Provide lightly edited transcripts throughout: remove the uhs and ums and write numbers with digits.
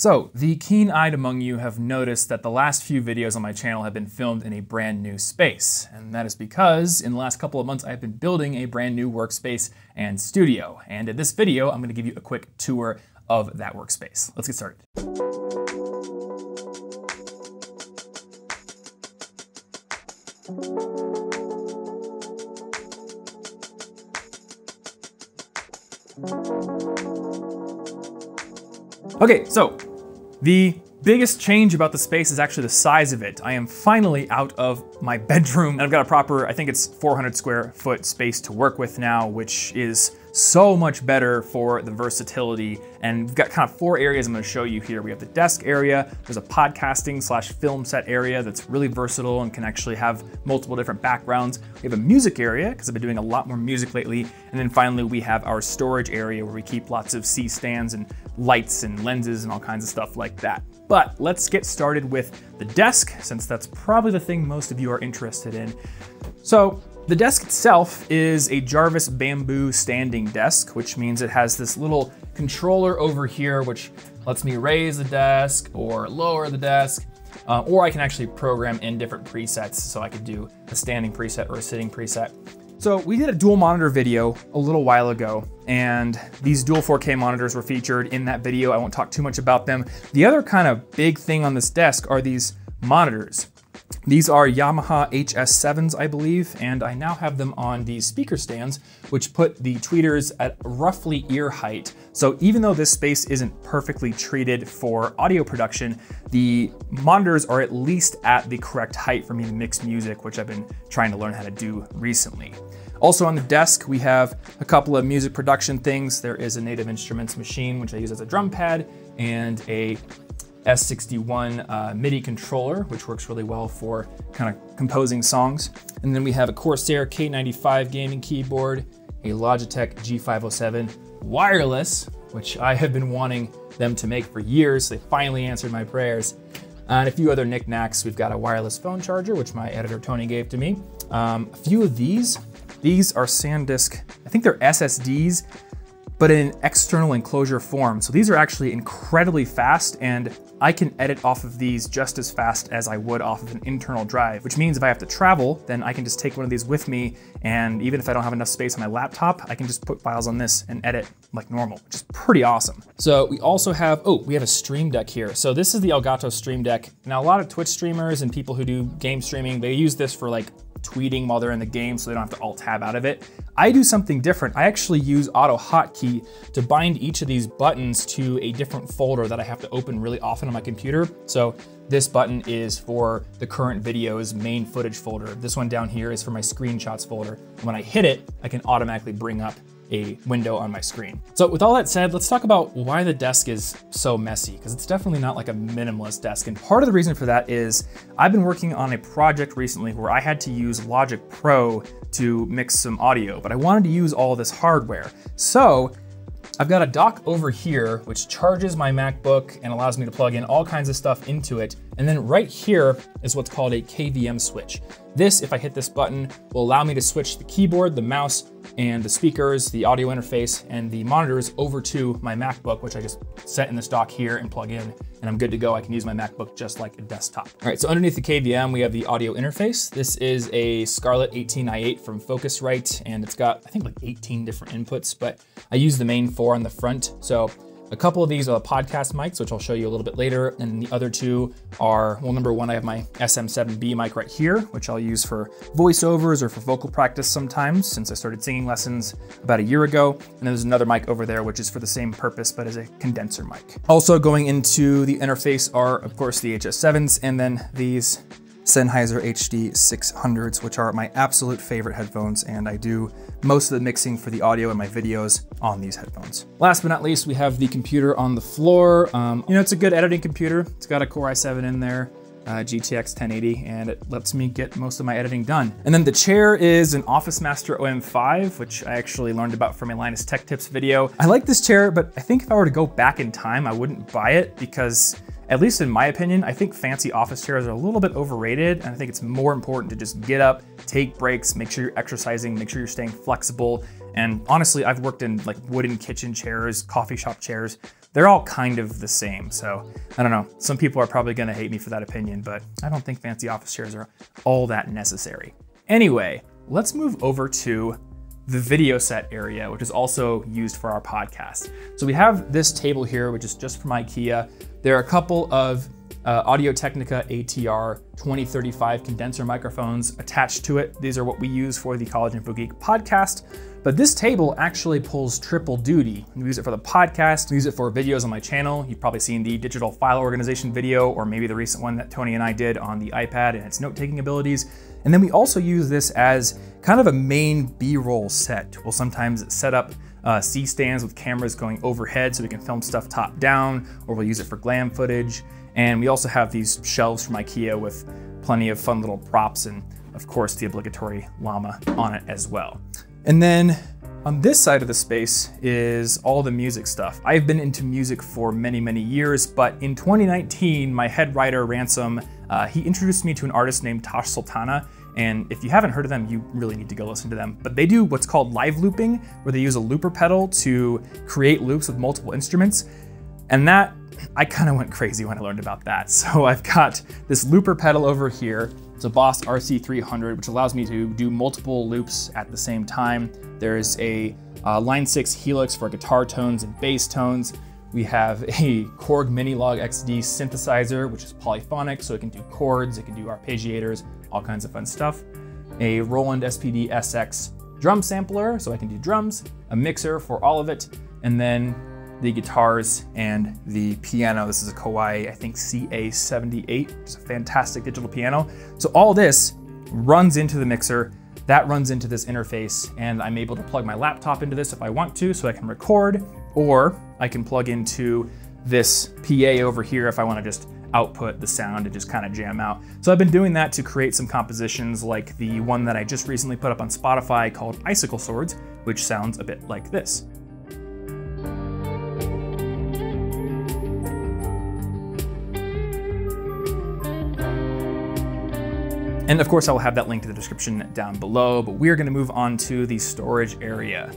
So, the keen-eyed among you have noticed that the last few videos on my channel have been filmed in a brand new space, and that is because in the last couple of months I've been building a brand new workspace and studio, and in this video I'm going to give you a quick tour of that workspace. Let's get started. Okay, so the biggest change about the space is actually the size of it. I am finally out of my bedroom and I've got a proper, I think it's 400 square foot space to work with now, which is so much better for the versatility. And we've got kind of four areas I'm gonna show you here. We have the desk area, there's a podcasting/film set area that's really versatile and can actually have multiple different backgrounds. We have a music area, because I've been doing a lot more music lately. And then finally, we have our storage area where we keep lots of C-Stands and lights and lenses and all kinds of stuff like that. But let's get started with the desk, since that's probably the thing most of you are interested in. So, the desk itself is a Jarvis Bamboo standing desk, which means it has this little controller over here, which lets me raise the desk or lower the desk, or I can actually program in different presets. So I could do a standing preset or a sitting preset. So we did a dual monitor video a little while ago, and these dual 4K monitors were featured in that video. I won't talk too much about them. The other kind of big thing on this desk are these monitors. These are Yamaha HS7s, I believe, and I now have them on these speaker stands, which put the tweeters at roughly ear height. So even though this space isn't perfectly treated for audio production, the monitors are at least at the correct height for me to mix music, which I've been trying to learn how to do recently. Also on the desk, we have a couple of music production things. There is a Native Instruments machine, which I use as a drum pad, and a S61 MIDI controller, which works really well for kind of composing songs. And then we have a Corsair K95 gaming keyboard, a Logitech G507 wireless, which I have been wanting them to make for years. So they finally answered my prayers. And a few other knickknacks. We've got a wireless phone charger, which my editor Tony gave to me. A few of these are SanDisk, I think they're SSDs, but in external enclosure form. So these are actually incredibly fast, and I can edit off of these just as fast as I would off of an internal drive, which means if I have to travel, then I can just take one of these with me. And even if I don't have enough space on my laptop, I can just put files on this and edit like normal, which is pretty awesome. So we also have, we have a Stream Deck here. So this is the Elgato Stream Deck. Now a lot of Twitch streamers and people who do game streaming, they use this for like tweeting while they're in the game so they don't have to alt tab out of it. I do something different. I actually use AutoHotkey to bind each of these buttons to a different folder that I have to open really often on my computer. So this button is for the current video's main footage folder. This one down here is for my screenshots folder. When I hit it, I can automatically bring up a window on my screen. So with all that said, let's talk about why the desk is so messy, because it's definitely not like a minimalist desk. And part of the reason for that is I've been working on a project recently where I had to use Logic Pro to mix some audio, but I wanted to use all this hardware. So I've got a dock over here, which charges my MacBook and allows me to plug in all kinds of stuff into it. And then right here is what's called a KVM switch. This, if I hit this button, will allow me to switch the keyboard, the mouse, and the speakers, the audio interface, and the monitors over to my MacBook, which I just set in this dock here and plug in, and I'm good to go. I can use my MacBook just like a desktop. All right, so underneath the KVM, we have the audio interface. This is a Scarlett 18i8 from Focusrite, and it's got, I think, like 18 different inputs, but I use the main four on the front. So a couple of these are the podcast mics, which I'll show you a little bit later. And the other two are, well, number one, I have my SM7B mic right here, which I'll use for voiceovers or for vocal practice sometimes, since I started singing lessons about a year ago. And then there's another mic over there, which is for the same purpose, but as a condenser mic. Also going into the interface are, of course, the HS7s, and then these Sennheiser HD 600s, which are my absolute favorite headphones, and I do most of the mixing for the audio in my videos on these headphones. Last but not least, we have the computer on the floor. You know, it's a good editing computer. It's got a Core i7 in there, GTX 1080, and it lets me get most of my editing done. And then the chair is an OfficeMaster OM5, which I actually learned about from a Linus Tech Tips video. I like this chair, but I think if I were to go back in time, I wouldn't buy it because, at least in my opinion, I think fancy office chairs are a little bit overrated, and I think it's more important to just get up, take breaks, make sure you're exercising, make sure you're staying flexible. And honestly, I've worked in like wooden kitchen chairs, coffee shop chairs. They're all kind of the same. So I don't know, some people are probably gonna hate me for that opinion, but I don't think fancy office chairs are all that necessary. Anyway, let's move over to the video set area, which is also used for our podcast. So we have this table here, which is just from IKEA. There are a couple of Audio-Technica ATR 2035 condenser microphones attached to it. These are what we use for the College Info Geek podcast. But this table actually pulls triple duty. We use it for the podcast, we use it for videos on my channel. You've probably seen the digital file organization video, or maybe the recent one that Tony and I did on the iPad and its note-taking abilities. And then we also use this as kind of a main B-roll set. We'll sometimes set up C-Stands with cameras going overhead so we can film stuff top down, or we'll use it for glam footage. And we also have these shelves from IKEA with plenty of fun little props and of course the obligatory llama on it as well. And then on this side of the space is all the music stuff. I've been into music for many, many years, but in 2019, my head writer, Ransom, he introduced me to an artist named Tash Sultana. And if you haven't heard of them, you really need to go listen to them. But they do what's called live looping, where they use a looper pedal to create loops with multiple instruments. And that, I kind of went crazy when I learned about that. So I've got this looper pedal over here. It's a Boss RC-300, which allows me to do multiple loops at the same time. There's a Line 6 Helix for guitar tones and bass tones. We have a Korg Minilogue XD synthesizer, which is polyphonic, so it can do chords, it can do arpeggiators, all kinds of fun stuff. A Roland SPD-SX drum sampler, so I can do drums, a mixer for all of it, and then the guitars and the piano. This is a Kawai, I think CA 78, it's a fantastic digital piano. So all this runs into the mixer, that runs into this interface, and I'm able to plug my laptop into this if I want to, so I can record, or I can plug into this PA over here if I want to just output the sound and just kind of jam out. So I've been doing that to create some compositions like the one that I just recently put up on Spotify called Icicle Swords, which sounds a bit like this. And of course, I'll have that link to the description down below, but we're gonna move on to the storage area.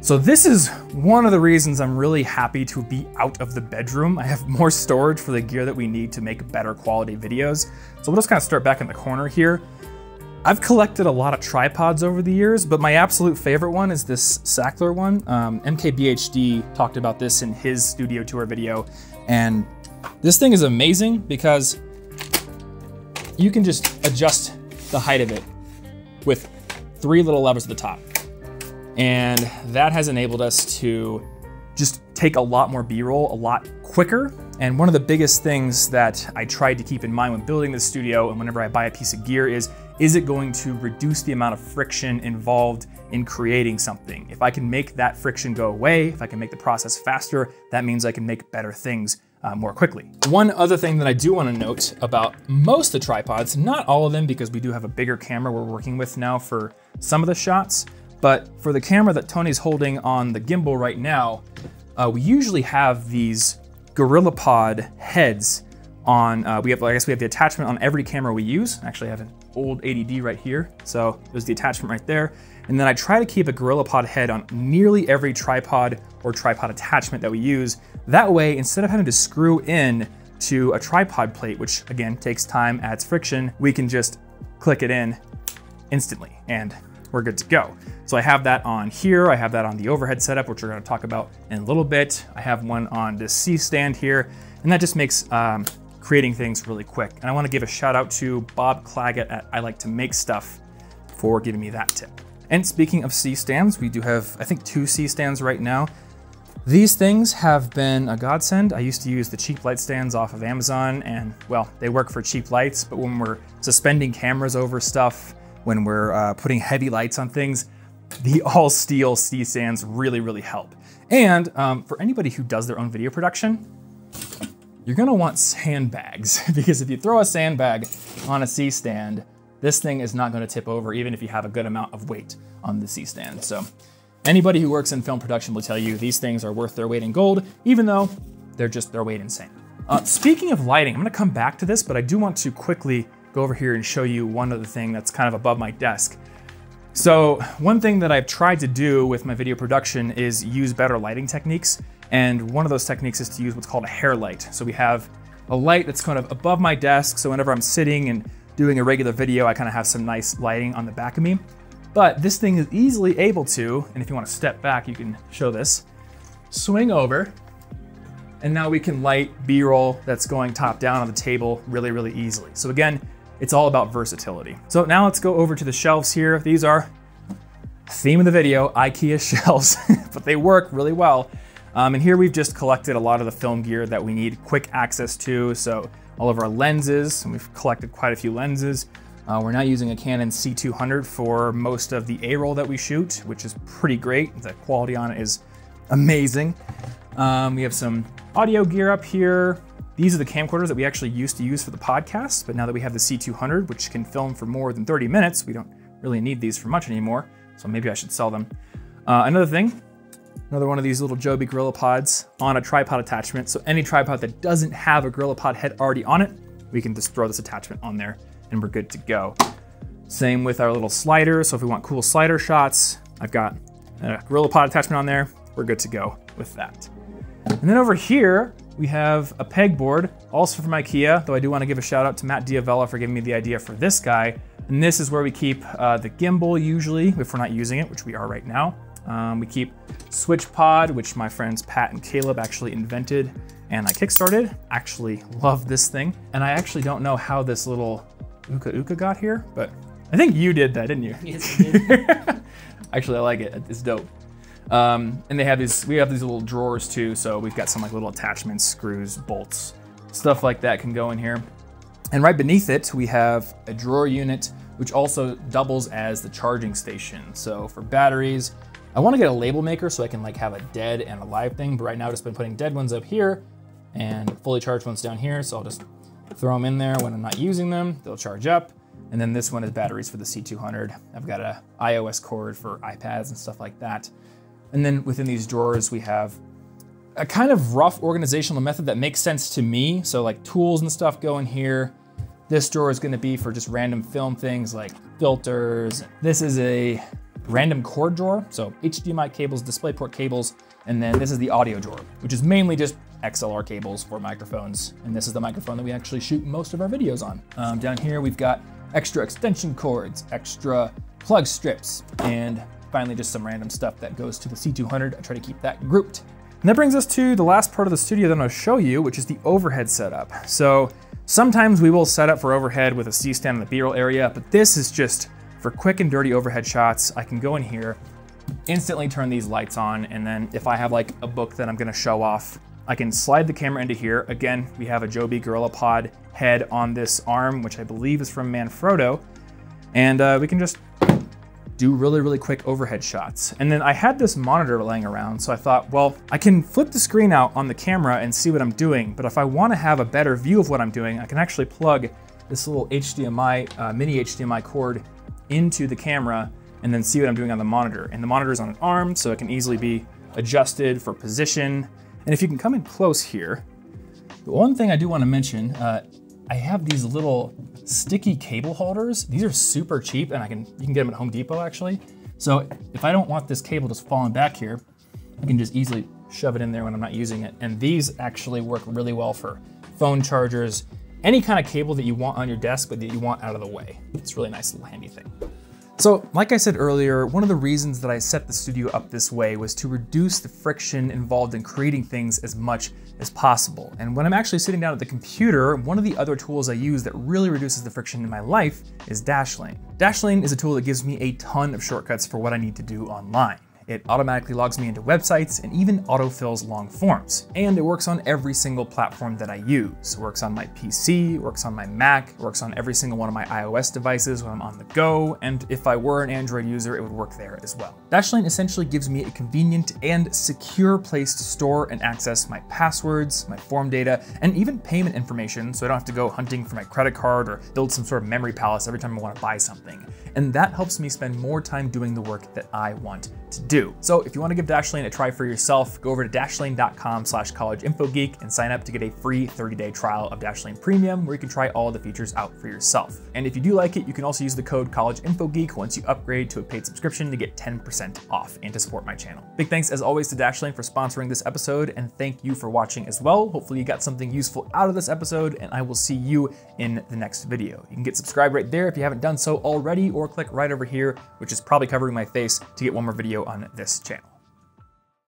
So this is one of the reasons I'm really happy to be out of the bedroom. I have more storage for the gear that we need to make better quality videos. So we'll just kind of start back in the corner here. I've collected a lot of tripods over the years, but my absolute favorite one is this Sackler one. MKBHD talked about this in his studio tour video. And this thing is amazing because you can just adjust the height of it with three little levers at the top. And that has enabled us to just take a lot more B-roll a lot quicker. And one of the biggest things that I tried to keep in mind when building this studio and whenever I buy a piece of gear is it going to reduce the amount of friction involved in creating something? If I can make that friction go away, if I can make the process faster, that means I can make better things more quickly. One other thing that I do want to note about most of the tripods, not all of them because we do have a bigger camera we're working with now for some of the shots, but for the camera that Tony's holding on the gimbal right now, we usually have these GorillaPod heads on, I guess we have the attachment on every camera we use. Actually, I have an old 80D right here, so there's the attachment right there. And then I try to keep a GorillaPod head on nearly every tripod or tripod attachment that we use. That way, instead of having to screw in to a tripod plate, which again takes time, adds friction, we can just click it in instantly and we're good to go. So I have that on here. I have that on the overhead setup, which we're gonna talk about in a little bit. I have one on this C-stand here, and that just makes creating things really quick. And I wanna give a shout out to Bob Claggett at I Like to Make Stuff for giving me that tip. And speaking of C-stands, we do have, I think, two C-stands right now. These things have been a godsend. I used to use the cheap light stands off of Amazon, and well, they work for cheap lights, but when we're suspending cameras over stuff, when we're putting heavy lights on things, the all steel C-stands really, really help. And for anybody who does their own video production, you're gonna want sandbags because if you throw a sandbag on a C-stand, this thing is not gonna tip over even if you have a good amount of weight on the C-stand. So anybody who works in film production will tell you these things are worth their weight in gold, even though they're just their weight in sand. Speaking of lighting, I'm gonna come back to this, but I do want to quickly go over here and show you one other thing that's kind of above my desk. So one thing that I've tried to do with my video production is use better lighting techniques. And one of those techniques is to use what's called a hair light. So we have a light that's kind of above my desk. So whenever I'm sitting and doing a regular video, I kind of have some nice lighting on the back of me. But this thing is easily able to, and if you want to step back, you can show this, swing over. And now we can light B-roll that's going top down on the table really, really easily. So again, it's all about versatility. So now let's go over to the shelves here. These are, theme of the video, IKEA shelves, but they work really well. And here we've just collected a lot of the film gear that we need quick access to. So all of our lenses, and we've collected quite a few lenses. We're now using a Canon C200 for most of the A-roll that we shoot, which is pretty great. The quality on it is amazing. We have some audio gear up here. These are the camcorders that we actually used to use for the podcast, but now that we have the C200, which can film for more than 30 minutes, we don't really need these for much anymore, so maybe I should sell them. Another thing, another one of these little Joby GorillaPods on a tripod attachment, so any tripod that doesn't have a GorillaPod head already on it, we can just throw this attachment on there and we're good to go. Same with our little slider, so if we want cool slider shots, I've got a GorillaPod attachment on there, we're good to go with that. And then over here, we have a pegboard, also from IKEA, though I do want to give a shout out to Matt Diavella for giving me the idea for this guy. And this is where we keep the gimbal usually, if we're not using it, which we are right now. We keep Switch Pod, which my friends Pat and Caleb actually invented and I kickstarted. Actually love this thing. And I actually don't know how this little Uka Uka got here, but I think you did that, didn't you? Yes, I did. Actually, I like it. It's dope. And they have these, we have these little drawers too. So we've got some like little attachments, screws, bolts, stuff like that can go in here. And right beneath it, we have a drawer unit, which also doubles as the charging station. So for batteries, I want to get a label maker so I can like have a dead and a live thing. But right now I've just been putting dead ones up here and fully charged ones down here. So I'll just throw them in there when I'm not using them, they'll charge up. And then this one is batteries for the C200. I've got a iOS cord for iPads and stuff like that. And then within these drawers, we have a kind of rough organizational method that makes sense to me. So like tools and stuff go in here. This drawer is gonna be for just random film things like filters. This is a random cord drawer. So HDMI cables, DisplayPort cables. And then this is the audio drawer, which is mainly just XLR cables for microphones. And this is the microphone that we actually shoot most of our videos on. Down here, we've got extra extension cords, extra plug strips, and finally, just some random stuff that goes to the C200. I try to keep that grouped. And that brings us to the last part of the studio that I'm gonna show you, which is the overhead setup. So sometimes we will set up for overhead with a C-stand in the B-roll area, but this is just for quick and dirty overhead shots. I can go in here, instantly turn these lights on, and then if I have like a book that I'm gonna show off, I can slide the camera into here. Again, we have a Joby GorillaPod head on this arm, which I believe is from Manfrotto. And we can just do really, really quick overhead shots. And then I had this monitor laying around, so I thought, well, I can flip the screen out on the camera and see what I'm doing, but if I wanna have a better view of what I'm doing, I can actually plug this little HDMI, mini HDMI cord into the camera and then see what I'm doing on the monitor. And the monitor's on an arm, so it can easily be adjusted for position. And if you can come in close here, the one thing I do wanna mention, I have these little sticky cable holders. These are super cheap and you can get them at Home Depot actually. So if I don't want this cable just falling back here, I can just easily shove it in there when I'm not using it. And these actually work really well for phone chargers, any kind of cable that you want on your desk, but that you want out of the way. It's a really nice little handy thing. So like I said earlier, one of the reasons that I set the studio up this way was to reduce the friction involved in creating things as much as possible. And when I'm actually sitting down at the computer, one of the other tools I use that really reduces the friction in my life is Dashlane. Dashlane is a tool that gives me a ton of shortcuts for what I need to do online. It automatically logs me into websites and even autofills long forms. And it works on every single platform that I use. It works on my PC, works on my Mac, works on every single one of my iOS devices when I'm on the go. And if I were an Android user, it would work there as well. Dashlane essentially gives me a convenient and secure place to store and access my passwords, my form data, and even payment information. So I don't have to go hunting for my credit card or build some sort of memory palace every time I want to buy something. And that helps me spend more time doing the work that I want to do. do. So if you want to give Dashlane a try for yourself, go over to dashlane.com/collegeinfogeek and sign up to get a free 30-day trial of Dashlane Premium, where you can try all the features out for yourself. And if you do like it, you can also use the code collegeinfogeek once you upgrade to a paid subscription to get 10% off and to support my channel. Big thanks as always to Dashlane for sponsoring this episode, and thank you for watching as well. Hopefully you got something useful out of this episode, and I will see you in the next video. You can get subscribed right there if you haven't done so already, or click right over here, which is probably covering my face, to get one more video on this channel.